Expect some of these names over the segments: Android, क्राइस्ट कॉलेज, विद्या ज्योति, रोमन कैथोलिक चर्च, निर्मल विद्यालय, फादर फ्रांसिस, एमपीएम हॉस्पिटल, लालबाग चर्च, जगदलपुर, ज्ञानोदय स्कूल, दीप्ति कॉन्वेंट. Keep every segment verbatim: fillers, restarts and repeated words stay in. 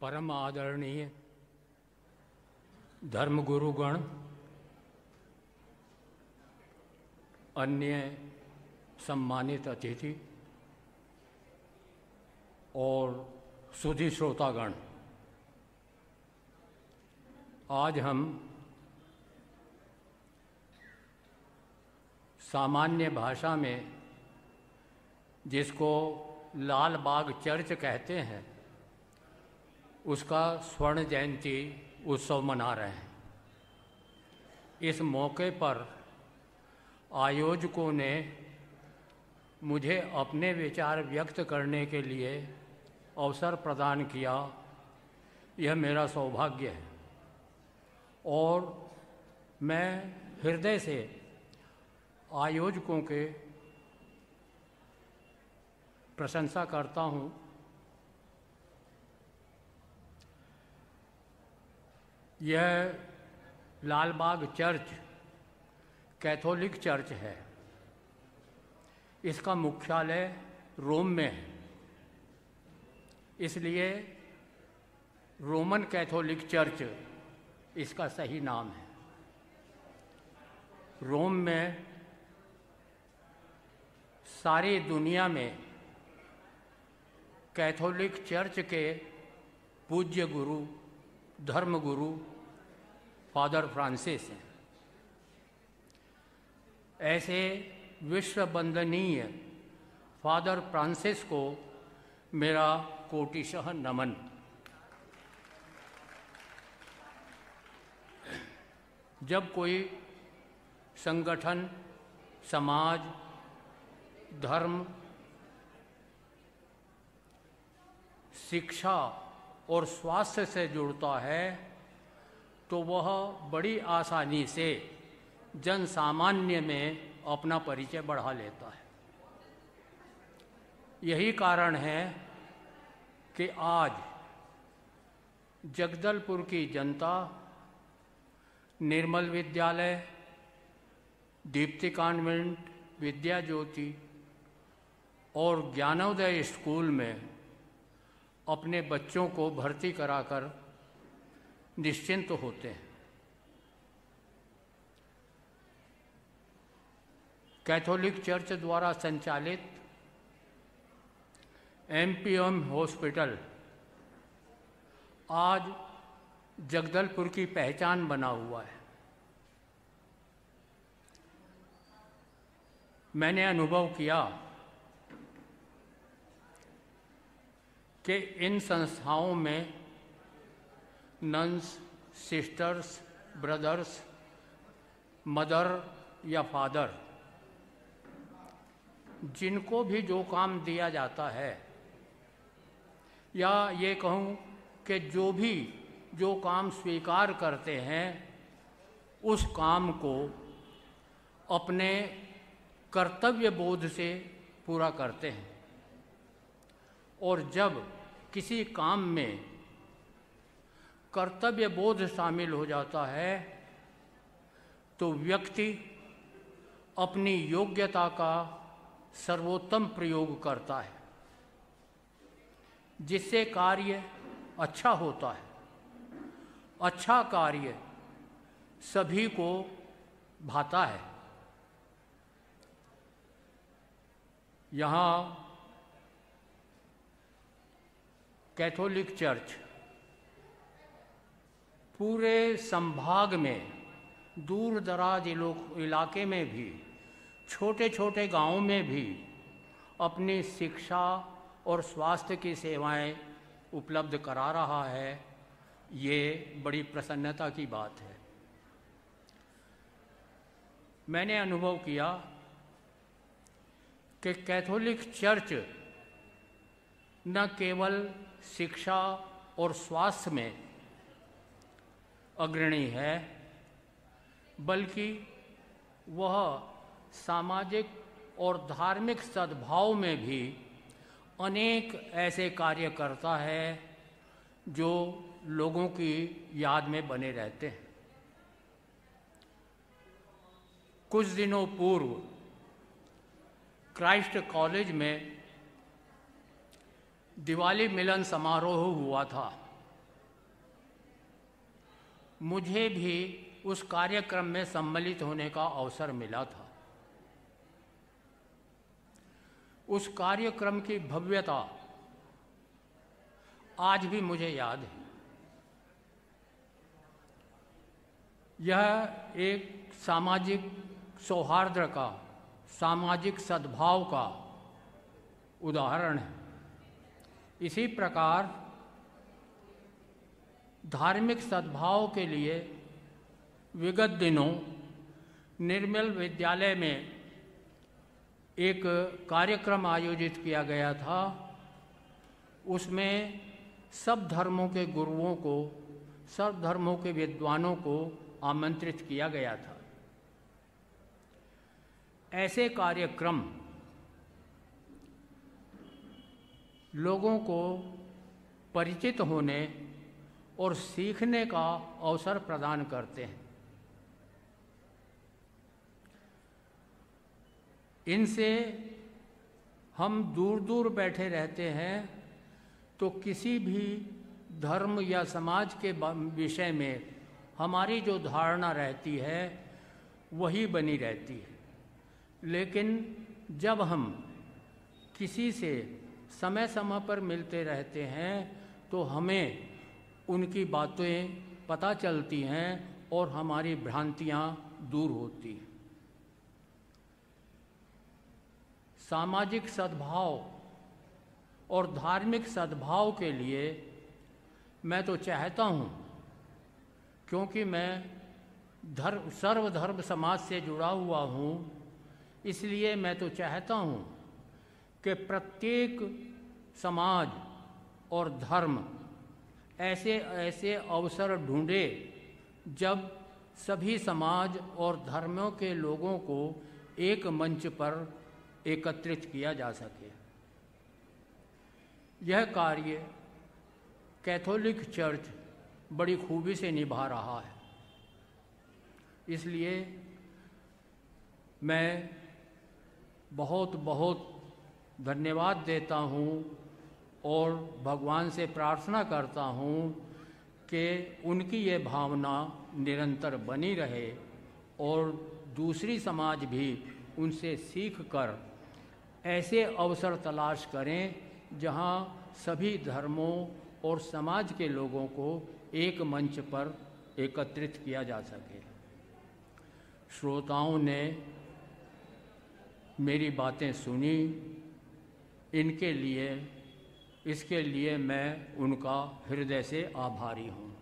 परम आदरणीय धर्मगुरुगण, अन्य सम्मानित अतिथि और सुधी श्रोतागण, आज हम सामान्य भाषा में जिसको लालबाग चर्च कहते हैं उसका स्वर्ण जयंती उत्सव मना रहे हैं। इस मौके पर आयोजकों ने मुझे अपने विचार व्यक्त करने के लिए अवसर प्रदान किया, यह मेरा सौभाग्य है और मैं हृदय से आयोजकों के प्रशंसा करता हूं। यह लालबाग चर्च कैथोलिक चर्च है, इसका मुख्यालय रोम में है, इसलिए रोमन कैथोलिक चर्च इसका सही नाम है। रोम में सारी दुनिया में कैथोलिक चर्च के पूज्य गुरु धर्मगुरु फादर फ्रांसिस हैं। ऐसे विश्व वंदनीय फादर फ्रांसिस को मेरा कोटिशः नमन। जब कोई संगठन, समाज, धर्म, शिक्षा और स्वास्थ्य से जुड़ता है तो वह बड़ी आसानी से जन सामान्य में अपना परिचय बढ़ा लेता है। यही कारण है कि आज जगदलपुर की जनता निर्मल विद्यालय, दीप्ति कॉन्वेंट, विद्या ज्योति और ज्ञानोदय स्कूल में अपने बच्चों को भर्ती कराकर निश्चिंत होते हैं। कैथोलिक चर्च द्वारा संचालित एमपीएम हॉस्पिटल आज जगदलपुर की पहचान बना हुआ है। मैंने अनुभव किया कि इन संस्थाओं में नन्स, सिस्टर्स, ब्रदर्स, मदर या फादर, जिनको भी जो काम दिया जाता है, या ये कहूँ कि जो भी जो काम स्वीकार करते हैं उस काम को अपने कर्तव्य बोध से पूरा करते हैं। और जब किसी काम में कर्तव्य बोध शामिल हो जाता है तो व्यक्ति अपनी योग्यता का सर्वोत्तम प्रयोग करता है, जिससे कार्य अच्छा होता है। अच्छा कार्य सभी को भाता है। यहाँ कैथोलिक चर्च पूरे संभाग में, दूर दराज इलाके में भी, छोटे छोटे गांवों में भी अपनी शिक्षा और स्वास्थ्य की सेवाएं उपलब्ध करा रहा है। ये बड़ी प्रसन्नता की बात है। मैंने अनुभव किया कि कैथोलिक चर्च न केवल शिक्षा और स्वास्थ्य में अग्रणी है, बल्कि वह सामाजिक और धार्मिक सद्भाव में भी अनेक ऐसे कार्य करता है जो लोगों की याद में बने रहते हैं। कुछ दिनों पूर्व क्राइस्ट कॉलेज में दिवाली मिलन समारोह हुआ था। मुझे भी उस कार्यक्रम में सम्मिलित होने का अवसर मिला था। उस कार्यक्रम की भव्यता आज भी मुझे याद है। यह एक सामाजिक सौहार्द का, सामाजिक सद्भाव का उदाहरण है। इसी प्रकार धार्मिक सद्भाव के लिए विगत दिनों निर्मल विद्यालय में एक कार्यक्रम आयोजित किया गया था। उसमें सब धर्मों के गुरुओं को, सब धर्मों के विद्वानों को आमंत्रित किया गया था। ऐसे कार्यक्रम लोगों को परिचित होने और सीखने का अवसर प्रदान करते हैं। इनसे हम दूर दूर बैठे रहते हैं तो किसी भी धर्म या समाज के विषय में हमारी जो धारणा रहती है वही बनी रहती है। लेकिन जब हम किसी से समय समय पर मिलते रहते हैं तो हमें उनकी बातें पता चलती हैं और हमारी भ्रांतियां दूर होती हैं। सामाजिक सद्भाव और धार्मिक सद्भाव के लिए मैं तो चाहता हूं, क्योंकि मैं धर्म सर्वधर्म समाज से जुड़ा हुआ हूं, इसलिए मैं तो चाहता हूं कि प्रत्येक समाज और धर्म ऐसे ऐसे अवसर ढूंढे जब सभी समाज और धर्मों के लोगों को एक मंच पर एकत्रित किया जा सके। यह कार्य कैथोलिक चर्च बड़ी खूबी से निभा रहा है, इसलिए मैं बहुत बहुत धन्यवाद देता हूँ और भगवान से प्रार्थना करता हूँ कि उनकी ये भावना निरंतर बनी रहे और दूसरी समाज भी उनसे सीखकर ऐसे अवसर तलाश करें जहाँ सभी धर्मों और समाज के लोगों को एक मंच पर एकत्रित किया जा सके। श्रोताओं ने मेरी बातें सुनी, इनके लिए इसके लिए मैं उनका हृदय से आभारी हूँ।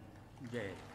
जय।